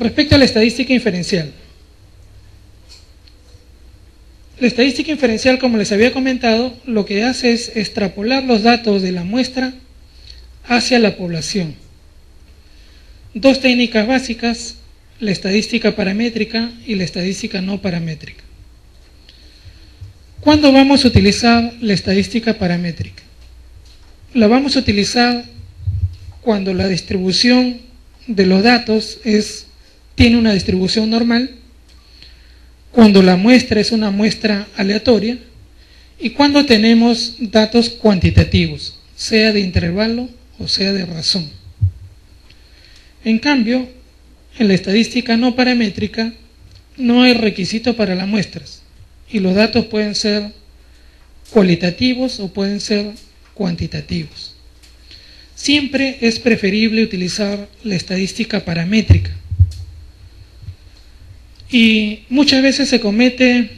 Respecto a la estadística inferencial. La estadística inferencial, como les había comentado, lo que hace es extrapolar los datos de la muestra hacia la población. Dos técnicas básicas, la estadística paramétrica y la estadística no paramétrica. ¿Cuándo vamos a utilizar la estadística paramétrica? La vamos a utilizar cuando la distribución de los datos tiene una distribución normal, cuando la muestra es una muestra aleatoria y cuando tenemos datos cuantitativos, sea de intervalo o sea de razón. En cambio, en la estadística no paramétrica no hay requisito para las muestras y los datos pueden ser cualitativos o pueden ser cuantitativos. Siempre es preferible utilizar la estadística paramétrica. Y muchas veces se comete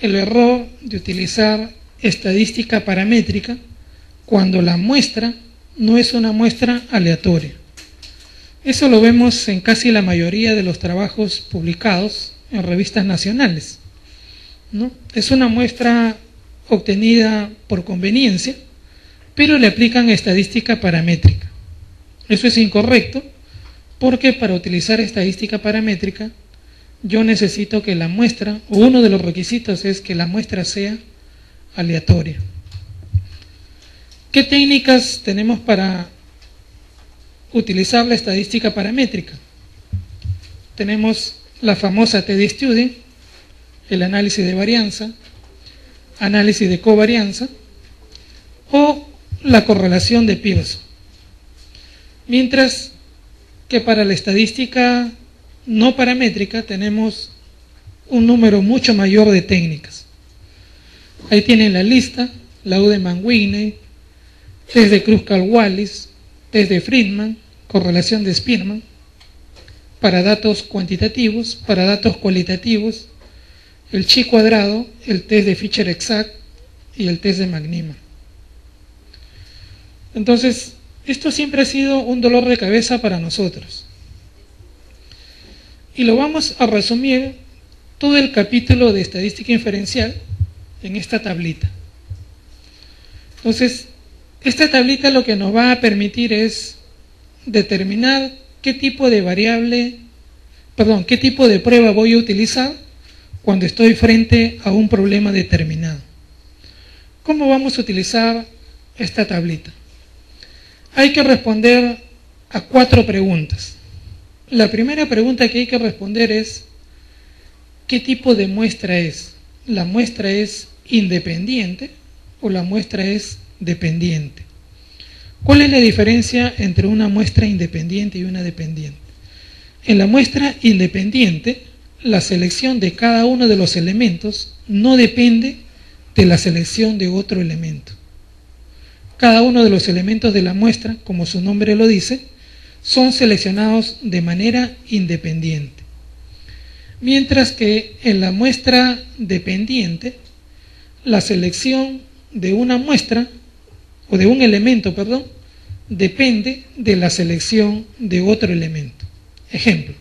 el error de utilizar estadística paramétrica cuando la muestra no es una muestra aleatoria. Eso lo vemos en casi la mayoría de los trabajos publicados en revistas nacionales, ¿no? Es una muestra obtenida por conveniencia, pero le aplican estadística paramétrica. Eso es incorrecto, porque para utilizar estadística paramétrica yo necesito que la muestra, o uno de los requisitos es que la muestra sea aleatoria. ¿Qué técnicas tenemos para utilizar la estadística paramétrica? Tenemos la famosa TD-Student, el análisis de varianza, análisis de covarianza o la correlación de Pearson. Mientras que para la estadística no paramétrica tenemos un número mucho mayor de técnicas. Ahí tienen la lista, la Udemann-Whitney, test de Kruskal-Wallis, test de Friedman, correlación de Spearman, para datos cuantitativos, para datos cualitativos, el chi cuadrado, el test de Fisher-Exact y el test de McNiman. Entonces, esto siempre ha sido un dolor de cabeza para nosotros. Y lo vamos a resumir todo el capítulo de estadística inferencial en esta tablita. Entonces, esta tablita lo que nos va a permitir es determinar qué tipo de variable, perdón, qué tipo de prueba voy a utilizar cuando estoy frente a un problema determinado. ¿Cómo vamos a utilizar esta tablita? Hay que responder a 4 preguntas. La primera pregunta que hay que responder es ¿qué tipo de muestra es? ¿La muestra es independiente o la muestra es dependiente? ¿Cuál es la diferencia entre una muestra independiente y una dependiente? En la muestra independiente, la selección de cada uno de los elementos no depende de la selección de otro elemento. Cada uno de los elementos de la muestra, como su nombre lo dice, son seleccionados de manera independiente. Mientras que en la muestra dependiente, la selección de una muestra, o de un elemento, perdón, depende de la selección de otro elemento. Ejemplo,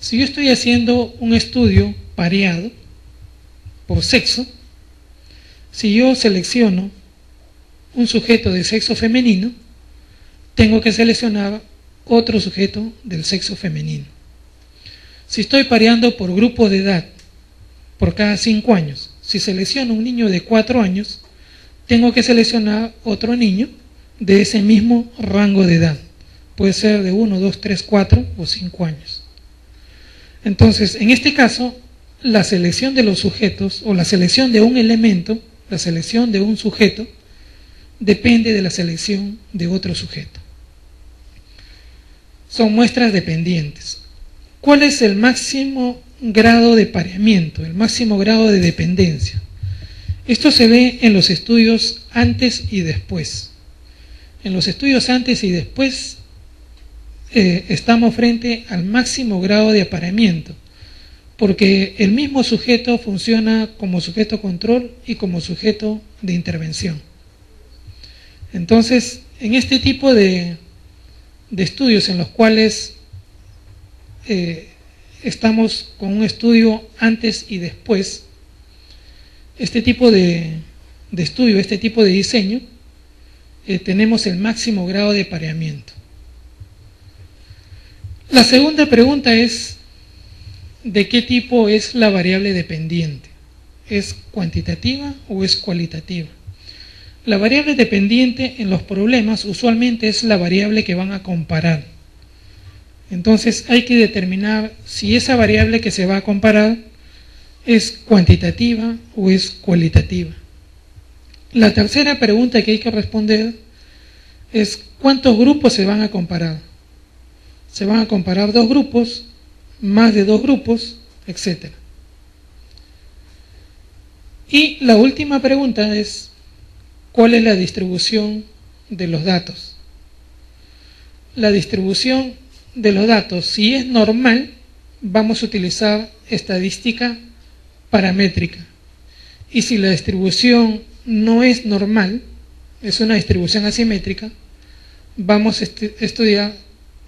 si yo estoy haciendo un estudio pareado por sexo, si yo selecciono un sujeto de sexo femenino, tengo que seleccionar otro sujeto del sexo femenino. Si estoy pareando por grupos de edad, por cada 5 años, si selecciono un niño de 4 años, tengo que seleccionar otro niño de ese mismo rango de edad. Puede ser de 1, 2, 3, 4 o 5 años. Entonces, en este caso, la selección de los sujetos o la selección de un elemento, la selección de un sujeto, depende de la selección de otro sujeto. Son muestras dependientes. ¿Cuál es el máximo grado de pareamiento, el máximo grado de dependencia? Esto se ve en los estudios antes y después. En los estudios antes y después estamos frente al máximo grado de apareamiento, porque el mismo sujeto funciona como sujeto control y como sujeto de intervención. Entonces, en este tipo de estudios en los cuales estamos con un estudio antes y después. Este tipo de estudio, este tipo de diseño, tenemos el máximo grado de pareamiento. La segunda pregunta es, ¿de qué tipo es la variable dependiente? ¿Es cuantitativa o es cualitativa? La variable dependiente en los problemas usualmente es la variable que van a comparar. Entonces hay que determinar si esa variable que se va a comparar es cuantitativa o es cualitativa. La tercera pregunta que hay que responder es ¿cuántos grupos se van a comparar? ¿Se van a comparar dos grupos, más de dos grupos, etcétera? Y la última pregunta es ¿cuál es la distribución de los datos? La distribución de los datos, si es normal, vamos a utilizar estadística paramétrica. Y si la distribución no es normal, es una distribución asimétrica, vamos a estudiar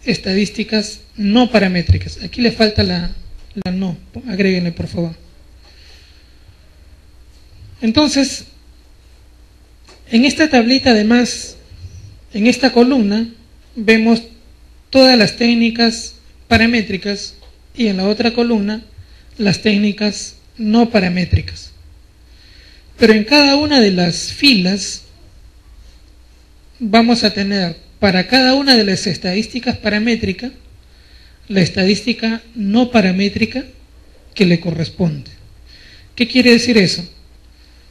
estadísticas no paramétricas. Aquí le falta la no, agréguenle por favor. Entonces, en esta tablita, además, en esta columna, vemos todas las técnicas paramétricas y en la otra columna, las técnicas no paramétricas. Pero en cada una de las filas, vamos a tener para cada una de las estadísticas paramétricas, la estadística no paramétrica que le corresponde. ¿Qué quiere decir eso?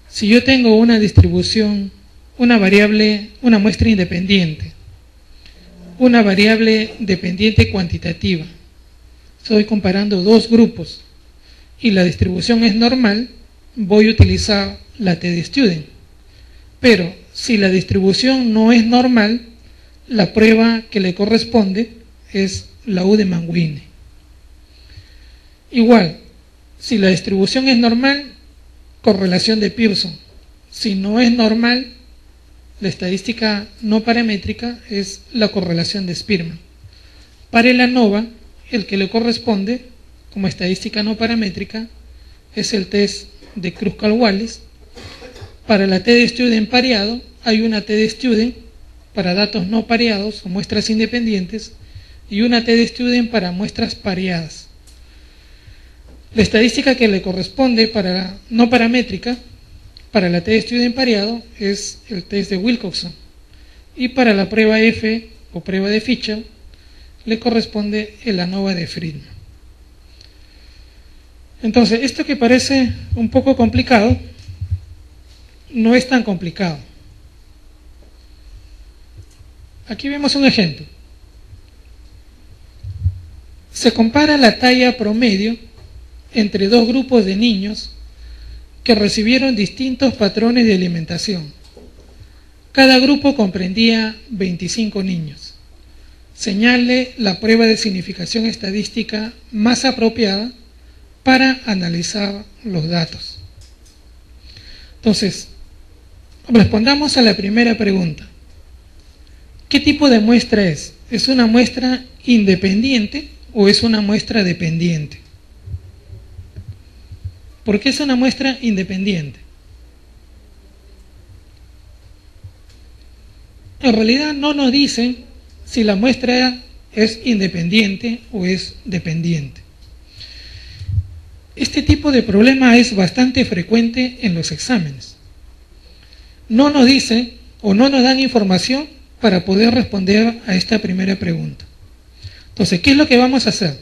Si yo tengo una distribución, una variable, una muestra independiente, una variable dependiente cuantitativa, estoy comparando dos grupos y la distribución es normal, voy a utilizar la TD-Student. Pero si la distribución no es normal, la prueba que le corresponde es la U de Manguine. Igual, si la distribución es normal, correlación de Pearson. Si no es normal, la estadística no paramétrica es la correlación de Spearman. Para el ANOVA, el que le corresponde como estadística no paramétrica es el test de Kruskal-Wallis. Para la TD-Student pareado, hay una TD-Student para datos no pareados o muestras independientes y una TD-Student para muestras pareadas. La estadística que le corresponde para no paramétrica, para la TD-Student pareado, es el test de Wilcoxon. Y para la prueba F o prueba de Fitchell, le corresponde el ANOVA de Friedman. Entonces, esto que parece un poco complicado, no es tan complicado. Aquí vemos un ejemplo. Se compara la talla promedio entre dos grupos de niños que recibieron distintos patrones de alimentación. Cada grupo comprendía 25 niños. Señale la prueba de significación estadística más apropiada para analizar los datos. Entonces, respondamos a la primera pregunta. ¿Qué tipo de muestra es? ¿Es una muestra independiente o es una muestra dependiente? ¿Por qué es una muestra independiente? En realidad no nos dicen si la muestra es independiente o es dependiente. Este tipo de problema es bastante frecuente en los exámenes. No nos dicen o no nos dan información para poder responder a esta primera pregunta. Entonces, ¿qué es lo que vamos a hacer?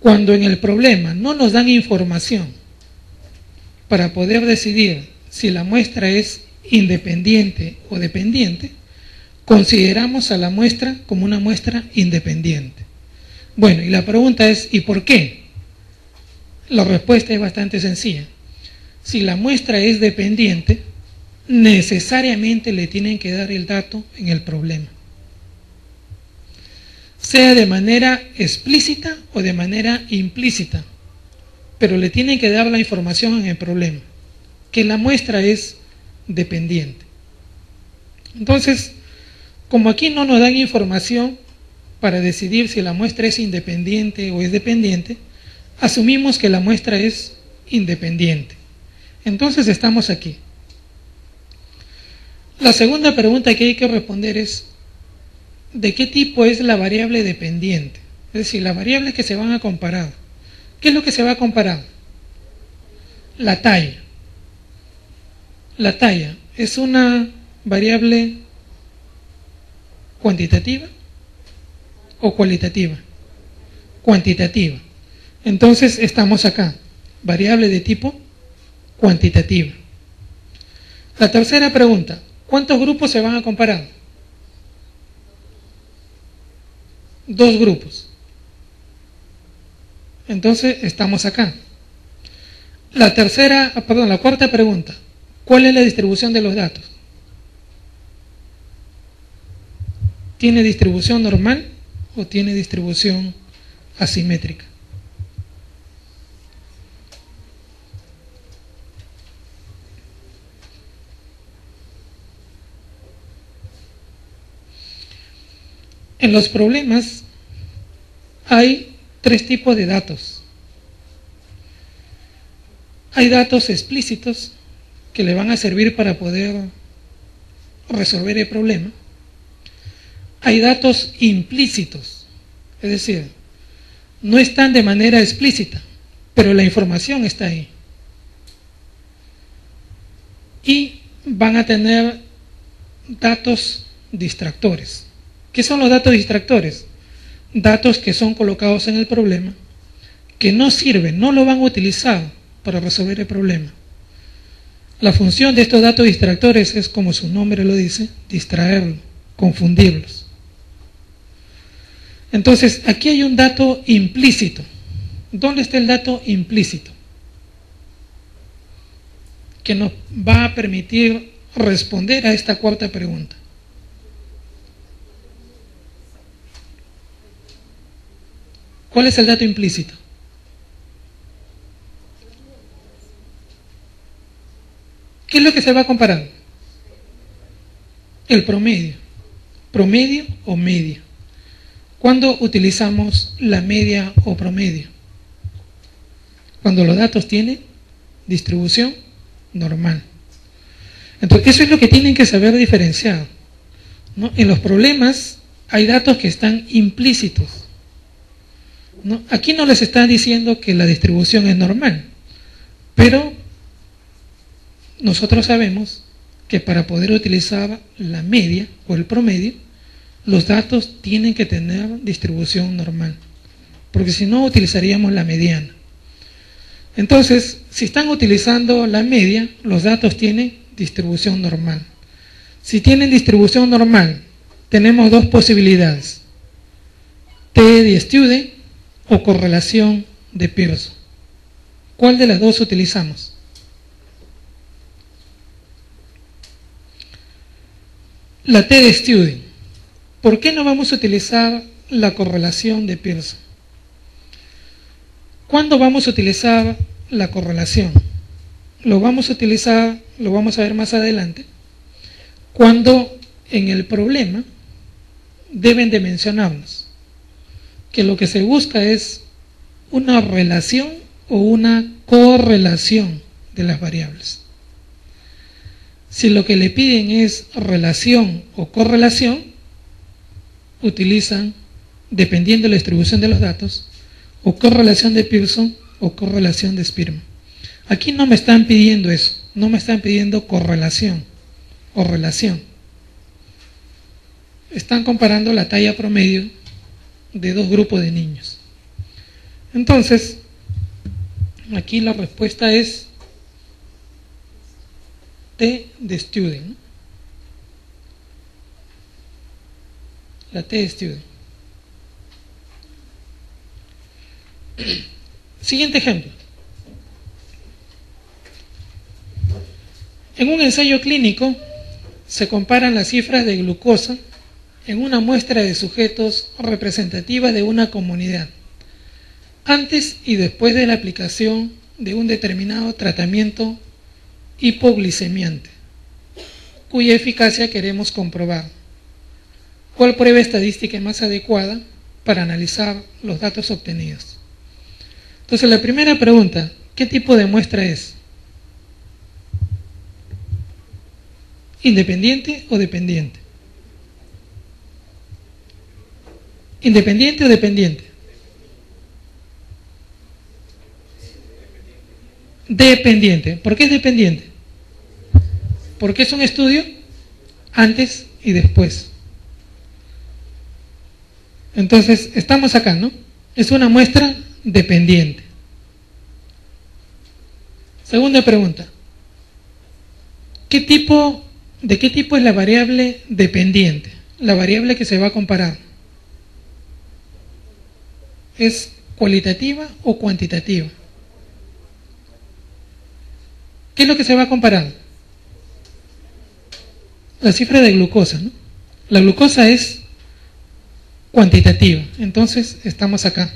Cuando en el problema no nos dan información para poder decidir si la muestra es independiente o dependiente, consideramos a la muestra como una muestra independiente. Bueno, y la pregunta es, ¿y por qué? La respuesta es bastante sencilla. Si la muestra es dependiente, necesariamente le tienen que dar el dato en el problema, sea de manera explícita o de manera implícita, pero le tienen que dar la información en el problema, que la muestra es dependiente. Entonces, como aquí no nos dan información, para decidir si la muestra es independiente o es dependiente, asumimos que la muestra es independiente. Entonces estamos aquí. La segunda pregunta que hay que responder es, ¿de qué tipo es la variable dependiente? Es decir, las variables que se van a comparar. ¿Qué es lo que se va a comparar? La talla. La talla es una variable cuantitativa o cualitativa. Cuantitativa. Entonces estamos acá, variable de tipo cuantitativa. La tercera pregunta, ¿cuántos grupos se van a comparar? 2 grupos. Entonces estamos acá. La cuarta pregunta, ¿cuál es la distribución de los datos? ¿Tiene distribución normal o tiene distribución asimétrica? En los problemas hay 3 tipos de datos. Hay datos explícitos que le van a servir para poder resolver el problema. Hay datos implícitos, es decir, no están de manera explícita, pero la información está ahí. Y van a tener datos distractores. ¿Qué son los datos distractores? Datos que son colocados en el problema, que no sirven, no lo van a utilizar para resolver el problema. La función de estos datos distractores es, como su nombre lo dice, distraerlo, confundirlos. Entonces, aquí hay un dato implícito. ¿Dónde está el dato implícito? Que nos va a permitir responder a esta cuarta pregunta. ¿Cuál es el dato implícito? ¿Qué es lo que se va a comparar? El promedio. ¿Promedio o media? ¿Cuándo utilizamos la media o promedio? Cuando los datos tienen distribución normal. Entonces, eso es lo que tienen que saber diferenciar, ¿no? En los problemas hay datos que están implícitos. ¿No? Aquí no les está diciendo que la distribución es normal, pero nosotros sabemos que para poder utilizar la media o el promedio, los datos tienen que tener distribución normal, porque si no utilizaríamos la mediana. Entonces, si están utilizando la media, los datos tienen distribución normal. Si tienen distribución normal, tenemos 2 posibilidades: T de student o correlación de Pearson. ¿Cuál de las dos utilizamos? La T de Student. ¿Por qué no vamos a utilizar la correlación de Pearson? ¿Cuándo vamos a utilizar la correlación? Lo vamos a ver más adelante, cuando en el problema deben de mencionarnos que lo que se busca es una relación o una correlación de las variables. Si lo que le piden es relación o correlación, utilizan, dependiendo de la distribución de los datos, o correlación de Pearson o correlación de Spearman. Aquí no me están pidiendo eso, no me están pidiendo correlación o relación. Están comparando la talla promedio de 2 grupos de niños. Entonces, aquí la respuesta es T de student, ¿no? La T de student. Siguiente ejemplo. En un ensayo clínico se comparan las cifras de glucosa en una muestra de sujetos representativa de una comunidad, antes y después de la aplicación de un determinado tratamiento hipoglicemiante, cuya eficacia queremos comprobar. ¿Cuál prueba estadística es más adecuada para analizar los datos obtenidos? Entonces, la primera pregunta, ¿qué tipo de muestra es? ¿Independiente o dependiente? ¿Independiente o dependiente? Dependiente. ¿Por qué es dependiente? Porque es un estudio antes y después. Entonces, estamos acá, ¿no? Es una muestra dependiente. Segunda pregunta. ¿De qué tipo es la variable dependiente? La variable que se va a comparar. ¿Es cualitativa o cuantitativa? ¿Qué es lo que se va a comparar? La cifra de glucosa, ¿no? La glucosa es cuantitativa, entonces estamos acá.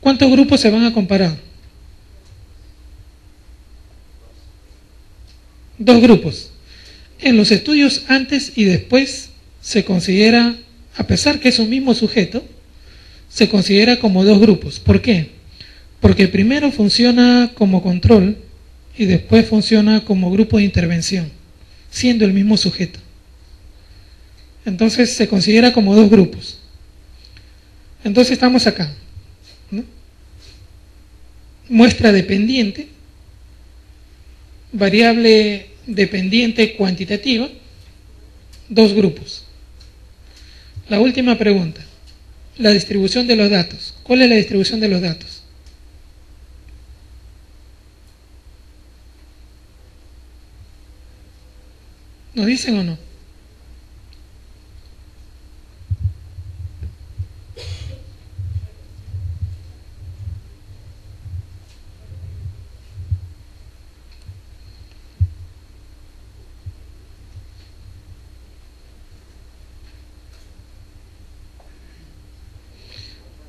¿Cuántos grupos se van a comparar? Dos grupos. En los estudios antes y después se considera, a pesar que es un mismo sujeto, se considera como dos grupos. ¿Por qué? Porque primero funciona como control y después funciona como grupo de intervención, siendo el mismo sujeto. Entonces se considera como dos grupos. Entonces estamos acá, ¿no? Muestra dependiente, variable dependiente cuantitativa, dos grupos. La última pregunta, la distribución de los datos. ¿Cuál es la distribución de los datos? ¿Nos dicen o no?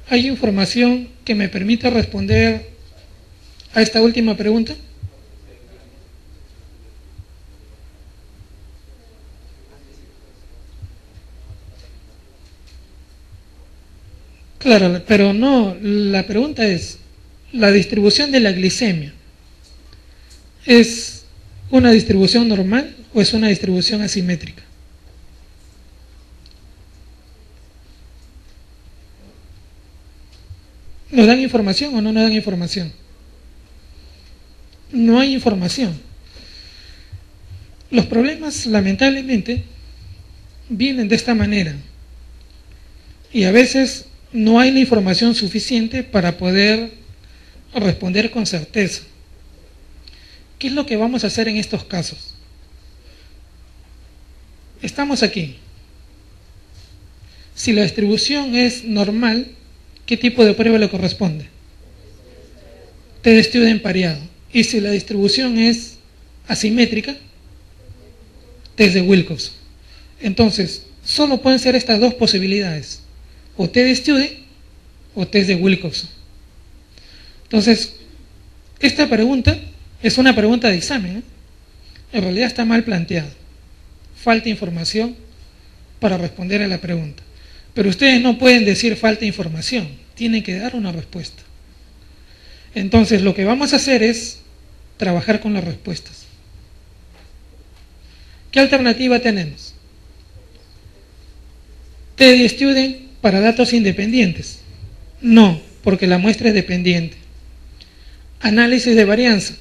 ¿Hay información que me permita responder a esta última pregunta? Claro, pero no, la pregunta es, ¿la distribución de la glicemia es una distribución normal o es una distribución asimétrica? ¿Nos dan información o no nos dan información? No hay información. Los problemas, lamentablemente, vienen de esta manera. Y a veces no hay la información suficiente para poder responder con certeza. ¿Qué es lo que vamos a hacer en estos casos? Estamos aquí. Si la distribución es normal, ¿qué tipo de prueba le corresponde? Test student pareado. Y si la distribución es asimétrica, test de Wilcox. Entonces, solo pueden ser estas dos posibilidades. O test de Student o test de Wilcoxon. Entonces, esta pregunta es una pregunta de examen, ¿eh? En realidad está mal planteada. Falta información para responder a la pregunta. Pero ustedes no pueden decir falta información, tienen que dar una respuesta. Entonces, lo que vamos a hacer es trabajar con las respuestas. ¿Qué alternativa tenemos? Test de Student para datos independientes. No, porque la muestra es dependiente. Análisis de varianza.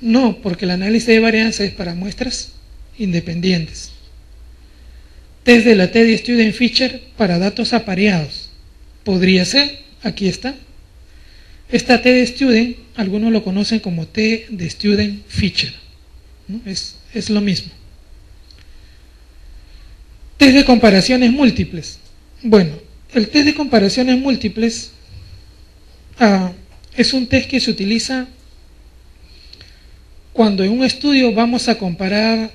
No, porque el análisis de varianza es para muestras independientes. Test de la TEDI Student Feature para datos apareados. Podría ser, aquí está. Esta TEDI Student, algunos lo conocen como T de Student Feature, ¿no? Es lo mismo. Test de comparaciones múltiples. Bueno, el test de comparaciones múltiples es un test que se utiliza cuando en un estudio vamos a comparar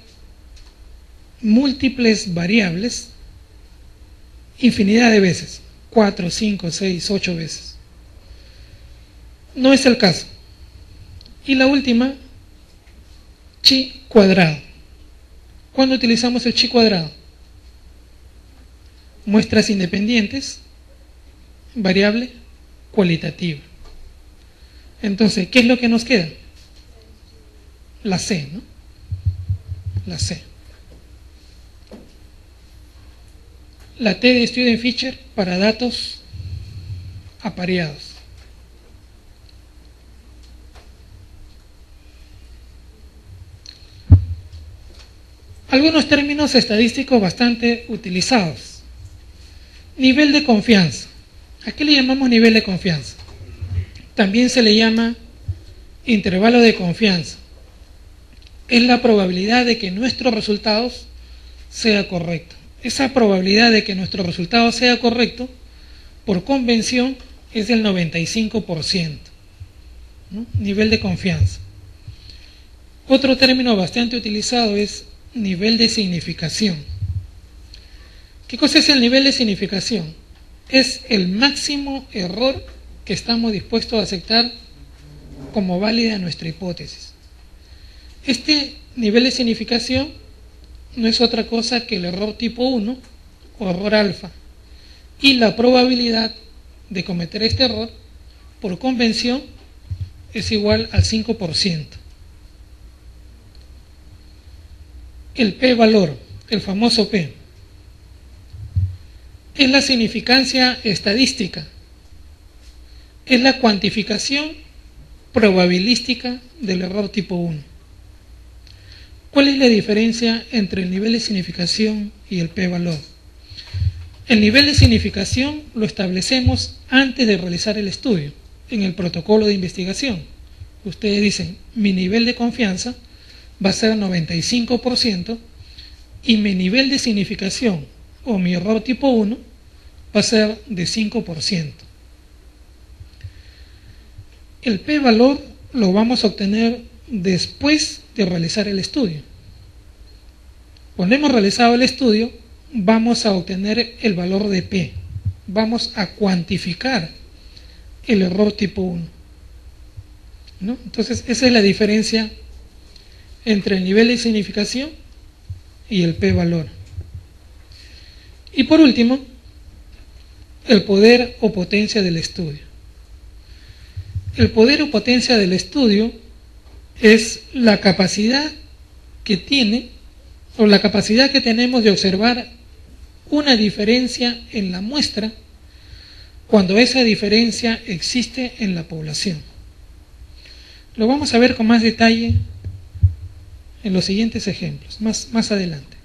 múltiples variables infinidad de veces, 4, 5, 6, 8 veces. No es el caso. Y la última, chi cuadrado. ¿Cuándo utilizamos el chi cuadrado? muestras independientes, variable cualitativa. Entonces, ¿qué es lo que nos queda? La C, ¿no? La C. La T de Student Feature para datos apareados. Algunos términos estadísticos bastante utilizados. Nivel de confianza. ¿A qué le llamamos nivel de confianza? También se le llama intervalo de confianza. Es la probabilidad de que nuestros resultados sea correcto. Esa probabilidad de que nuestro resultado sea correcto, por convención, es del 95%, ¿no? Nivel de confianza. Otro término bastante utilizado es nivel de significación. ¿Qué cosa es el nivel de significación? Es el máximo error que estamos dispuestos a aceptar como válida nuestra hipótesis. Este nivel de significación no es otra cosa que el error tipo 1 o error alfa, y la probabilidad de cometer este error por convención es igual al 5%. El p-valor, el famoso p, es la significancia estadística, es la cuantificación probabilística del error tipo 1. ¿Cuál es la diferencia entre el nivel de significación y el p-valor? El nivel de significación lo establecemos antes de realizar el estudio, en el protocolo de investigación. Ustedes dicen, mi nivel de confianza va a ser 95% y mi nivel de significación o mi error tipo 1 va a ser de 5%. El p-valor lo vamos a obtener después de realizar el estudio. Cuando hemos realizado el estudio, vamos a obtener el valor de p. Vamos a cuantificar el error tipo 1, ¿no? Entonces, esa es la diferencia entre el nivel de significación y el p-valor. Y por último, el poder o potencia del estudio. El poder o potencia del estudio es la capacidad que tiene, o la capacidad que tenemos de observar una diferencia en la muestra cuando esa diferencia existe en la población. Lo vamos a ver con más detalle en los siguientes ejemplos, más adelante.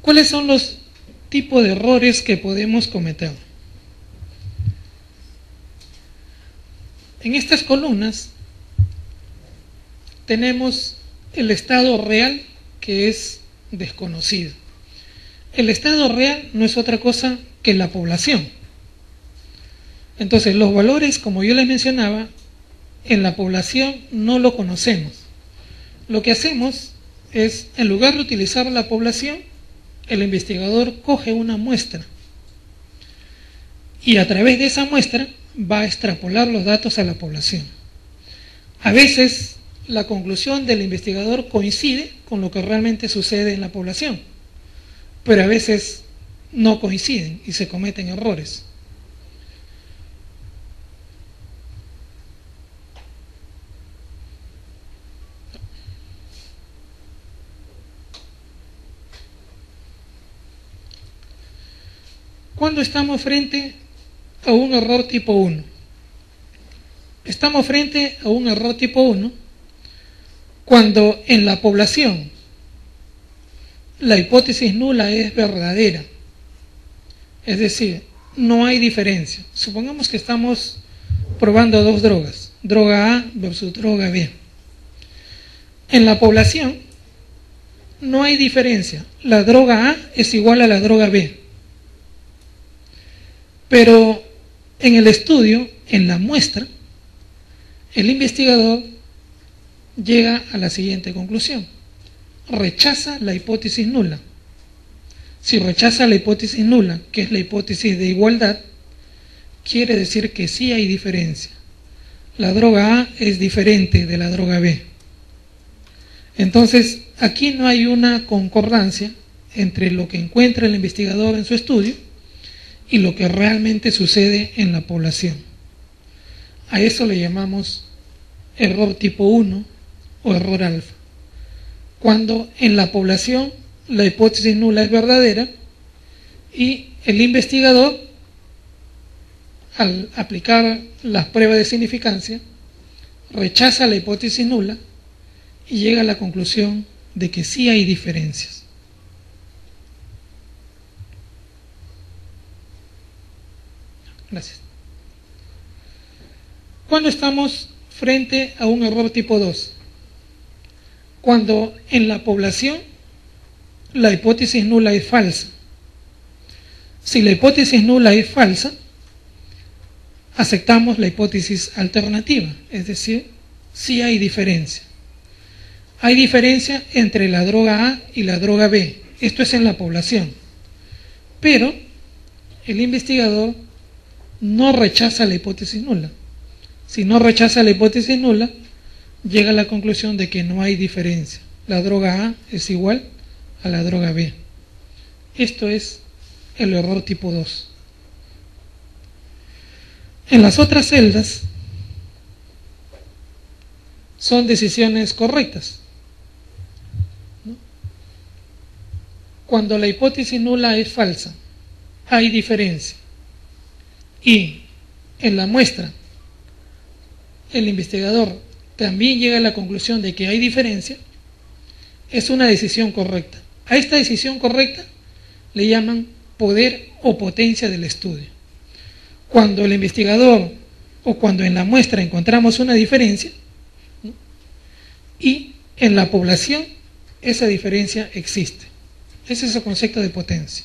¿Cuáles son los tipos de errores que podemos cometer? En estas columnas tenemos el estado real, que es desconocido. El estado real no es otra cosa que la población. Entonces, los valores, como yo les mencionaba, en la población no lo conocemos. Lo que hacemos es, en lugar de utilizar la población, el investigador coge una muestra y a través de esa muestra va a extrapolar los datos a la población. A veces la conclusión del investigador coincide con lo que realmente sucede en la población, pero a veces no coinciden y se cometen errores. Cuando estamos frente a un error tipo 1, estamos frente a un error tipo 1 cuando en la población la hipótesis nula es verdadera, es decir, no hay diferencia. Supongamos que estamos probando dos drogas, droga A versus droga B. En la población no hay diferencia, la droga A es igual a la droga B. Pero en el estudio, en la muestra, el investigador llega a la siguiente conclusión. Rechaza la hipótesis nula. Si rechaza la hipótesis nula, que es la hipótesis de igualdad, quiere decir que sí hay diferencia. La droga A es diferente de la droga B. Entonces, aquí no hay una concordancia entre lo que encuentra el investigador en su estudio y lo que realmente sucede en la población. A eso le llamamos error tipo 1 o error alfa. Cuando en la población la hipótesis nula es verdadera y el investigador, al aplicar las pruebas de significancia, rechaza la hipótesis nula y llega a la conclusión de que sí hay diferencias. Gracias. Cuando estamos frente a un error tipo 2, cuando en la población la hipótesis nula es falsa. Si la hipótesis nula es falsa, aceptamos la hipótesis alternativa, es decir, sí hay diferencia. Hay diferencia entre la droga A y la droga B, esto es en la población, pero el investigador no rechaza la hipótesis nula. Si no rechaza la hipótesis nula, llega a la conclusión de que no hay diferencia. La droga A es igual a la droga B. Esto es el error tipo 2. En las otras celdas son decisiones correctas, ¿no? Cuando la hipótesis nula es falsa, hay diferencia. Y en la muestra, el investigador también llega a la conclusión de que hay diferencia, es una decisión correcta. A esta decisión correcta le llaman poder o potencia del estudio. Cuando el investigador o cuando en la muestra encontramos una diferencia, ¿no?, y en la población esa diferencia existe. Ese es el concepto de potencia.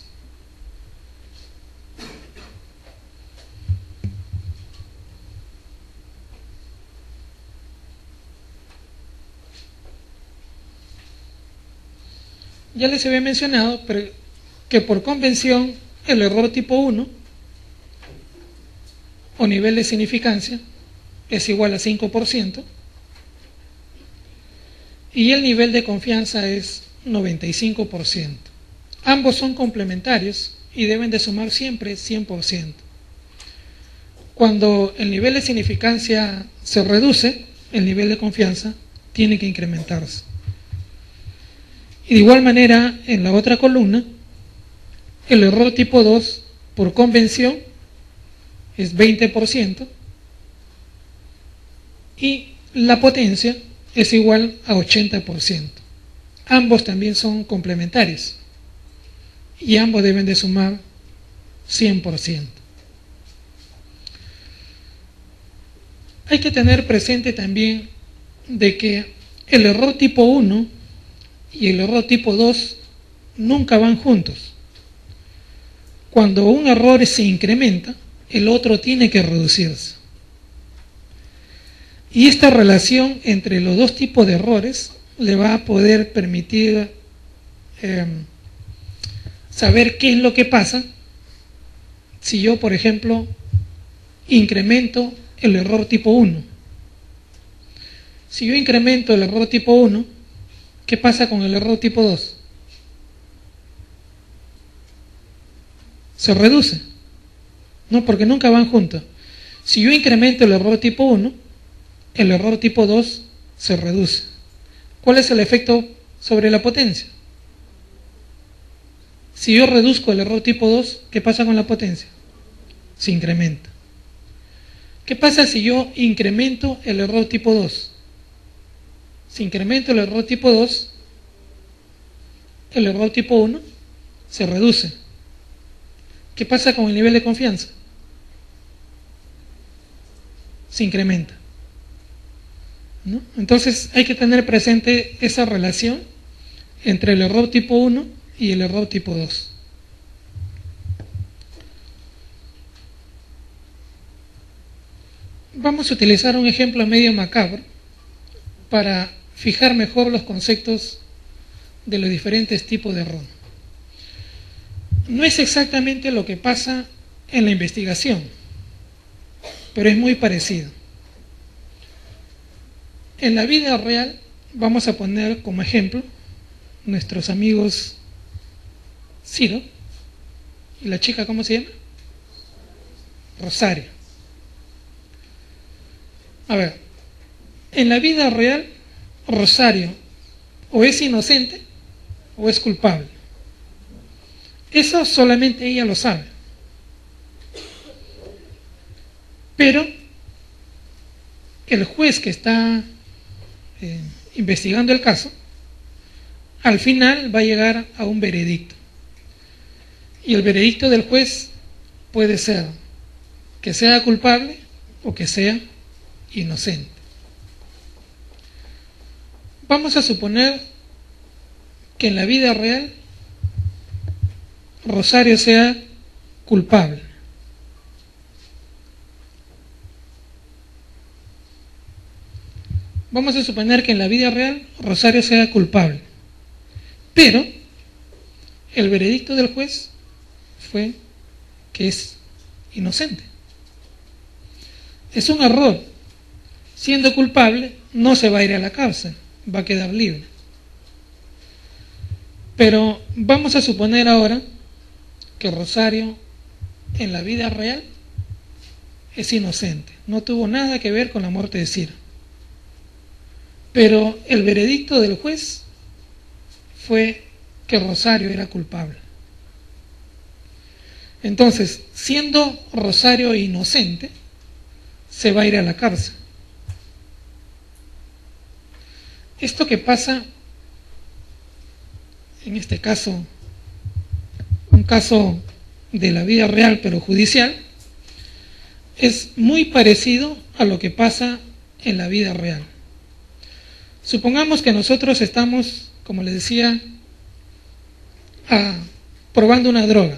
Ya les había mencionado que por convención el error tipo 1 o nivel de significancia es igual a 5% y el nivel de confianza es 95%. Ambos son complementarios y deben de sumar siempre 100%. Cuando el nivel de significancia se reduce, el nivel de confianza tiene que incrementarse. Y de igual manera, en la otra columna, el error tipo 2, por convención, es 20% y la potencia es igual a 80%. Ambos también son complementarios y ambos deben de sumar 100%. Hay que tener presente también de que el error tipo 1 y el error tipo 2 nunca van juntos. Cuando un error se incrementa, el otro tiene que reducirse. Y esta relación entre los dos tipos de errores le va a poder permitir saber qué es lo que pasa si yo, por ejemplo, incremento el error tipo 1. Si yo incremento el error tipo 1, ¿qué pasa con el error tipo 2? Se reduce. No, porque nunca van juntos. Si yo incremento el error tipo 1, el error tipo 2 se reduce. ¿Cuál es el efecto sobre la potencia? Si yo reduzco el error tipo 2, ¿qué pasa con la potencia? Se incrementa. ¿Qué pasa si yo incremento el error tipo 2? Si incremento el error tipo 2, el error tipo 1 se reduce. ¿Qué pasa con el nivel de confianza? Se incrementa, ¿no? Entonces hay que tener presente esa relación entre el error tipo 1 y el error tipo 2. Vamos a utilizar un ejemplo medio macabro para fijar mejor los conceptos de los diferentes tipos de error. No es exactamente lo que pasa en la investigación, pero es muy parecido. En la vida real Vamos a poner como ejemplo nuestros amigos Ciro y la chica, ¿cómo se llama? Rosario. A ver, en la vida real, Rosario o es inocente o es culpable. Eso solamente ella lo sabe. Pero el juez que está investigando el caso, al final va a llegar a un veredicto. Y el veredicto del juez puede ser que sea culpable o que sea inocente. Vamos a suponer que en la vida real Rosario sea culpable. Vamos a suponer que en la vida real Rosario sea culpable, pero el veredicto del juez fue que es inocente. Es un error. Siendo culpable no se va a ir a la cárcel, va a quedar libre. Pero vamos a suponer ahora que Rosario en la vida real es inocente, no tuvo nada que ver con la muerte de Ciro, pero el veredicto del juez fue que Rosario era culpable. Entonces, siendo Rosario inocente, se va a ir a la cárcel. Esto que pasa, en este caso, un caso de la vida real pero judicial, es muy parecido a lo que pasa en la vida real. Supongamos que nosotros estamos, como les decía, probando una droga.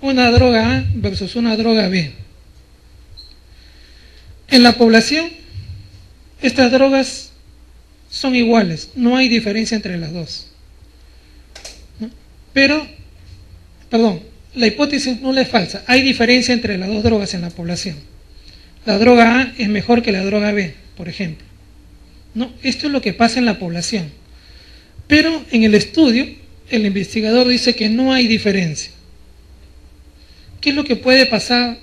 Una droga A versus una droga B. En la población, estas drogas son iguales, no hay diferencia entre las dos, ¿no? Pero, perdón, la hipótesis nula es falsa, hay diferencia entre las dos drogas en la población. La droga A es mejor que la droga B, por ejemplo, ¿no? Esto es lo que pasa en la población, pero en el estudio el investigador dice que no hay diferencia. ¿Qué es lo que puede pasar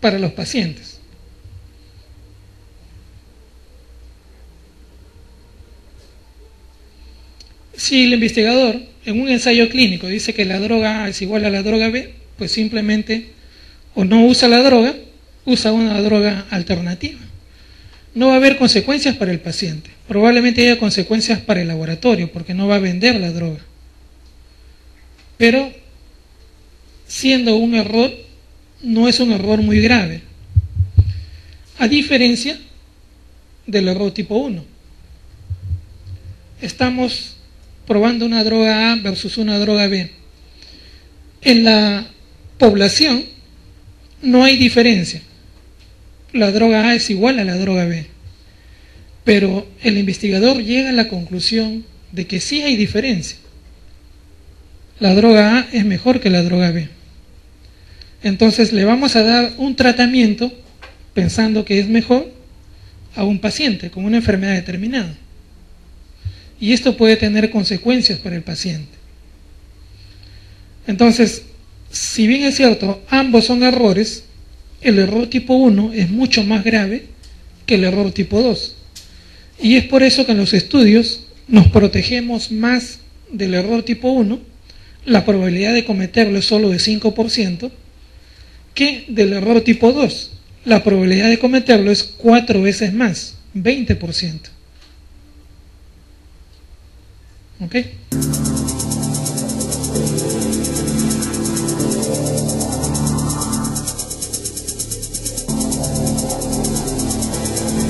para los pacientes? Si el investigador en un ensayo clínico dice que la droga A es igual a la droga B, pues simplemente o no usa la droga, usa una droga alternativa. No va a haber consecuencias para el paciente, probablemente haya consecuencias para el laboratorio porque no va a vender la droga. Pero siendo un error, no es un error muy grave, a diferencia del error tipo 1. Estamos probando una droga A versus una droga B. En la población no hay diferencia. La droga A es igual a la droga B. Pero el investigador llega a la conclusión de que sí hay diferencia. La droga A es mejor que la droga B. Entonces le vamos a dar un tratamiento pensando que es mejor a un paciente con una enfermedad determinada. Y esto puede tener consecuencias para el paciente. Entonces, si bien es cierto, ambos son errores, el error tipo 1 es mucho más grave que el error tipo 2. Y es por eso que en los estudios nos protegemos más del error tipo 1, la probabilidad de cometerlo es solo de 5%, que del error tipo 2, la probabilidad de cometerlo es 4 veces más, 20%. Okay.